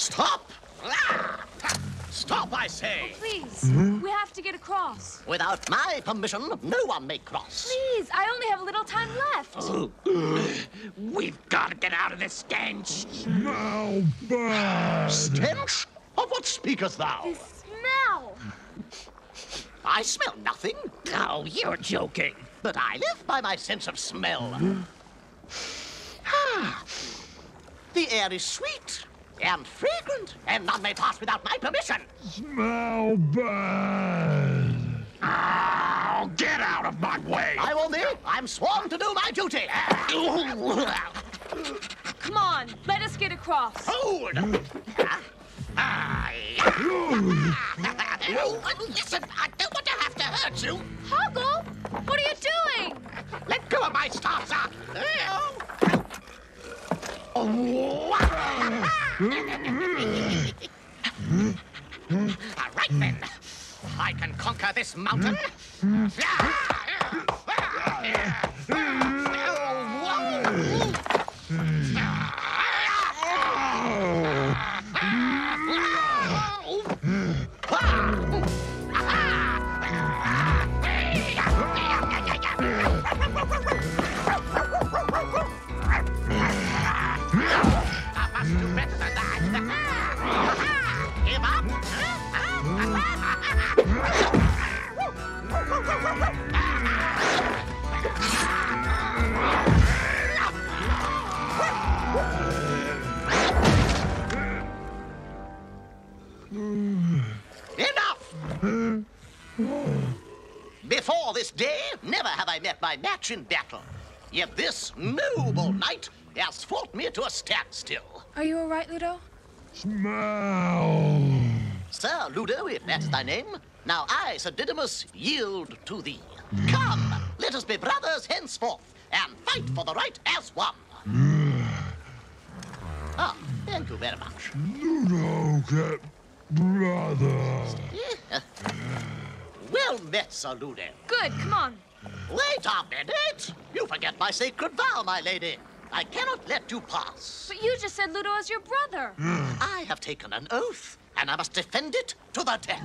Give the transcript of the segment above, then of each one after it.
Stop! Stop, I say! Oh, please, we have to get across. Without my permission, no one may cross. Please, I only have a little time left. Oh. We've got to get out of this stench. Smell bad. Stench? Of what speakest thou? The smell. I smell nothing. Oh, you're joking. But I live by my sense of smell. The air is sweet and fragrant, and none may pass without my permission. Smell bad. Oh, get out of my way. I warn thee, I'm sworn to do my duty. Come on, let us get across. Hold. Listen, I don't want to have to hurt you. Hoggle, what are you doing? Let go of my staff, sir. All right, then. I can conquer this mountain. Enough! Before this day, never have I met my match in battle. Yet this noble knight has fought me to a standstill. Are you all right, Ludo? Smell! Sir Ludo, if that's thy name, now I, Sir Didymus, yield to thee. Come, let us be brothers henceforth, and fight for the right as one. Ah, thank you very much. Ludo, get brother. Well met, Sir Ludo. Good, come on. Wait a minute! You forget my sacred vow, my lady. I cannot let you pass. But you just said Ludo is your brother. I have taken an oath, and I must defend it to the death.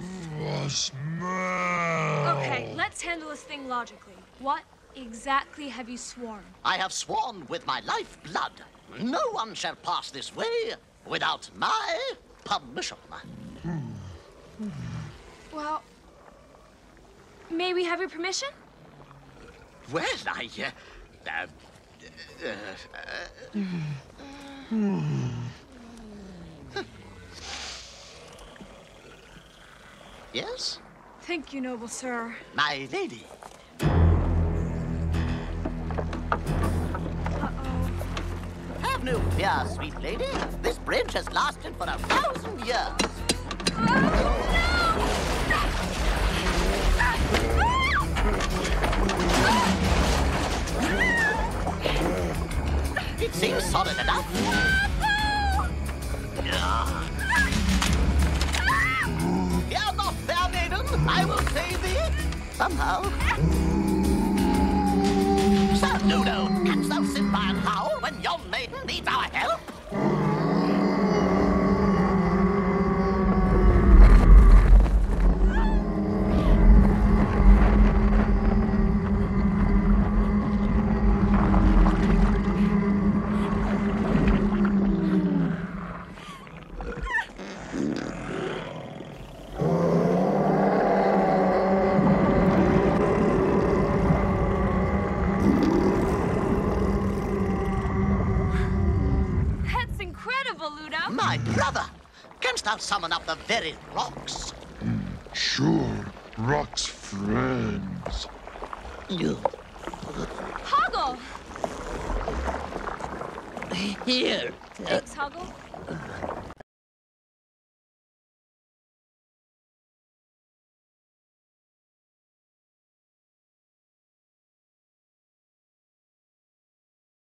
Smell. Okay, let's handle this thing logically. What exactly have you sworn? I have sworn with my life blood. No one shall pass this way without my permission. Well, may we have your permission? Well, I... Yes? Thank you, noble sir. My lady. Have no fear, sweet lady. This bridge has lasted for 1,000 years. Oh, no! It seems solid enough. I will save thee somehow. Sir Ludo, canst thou sit by and howl when yon maiden needs our help? My brother, canst thou summon up the very rocks? Sure, rocks friends. Hoggle! Here. Thanks, Hoggle.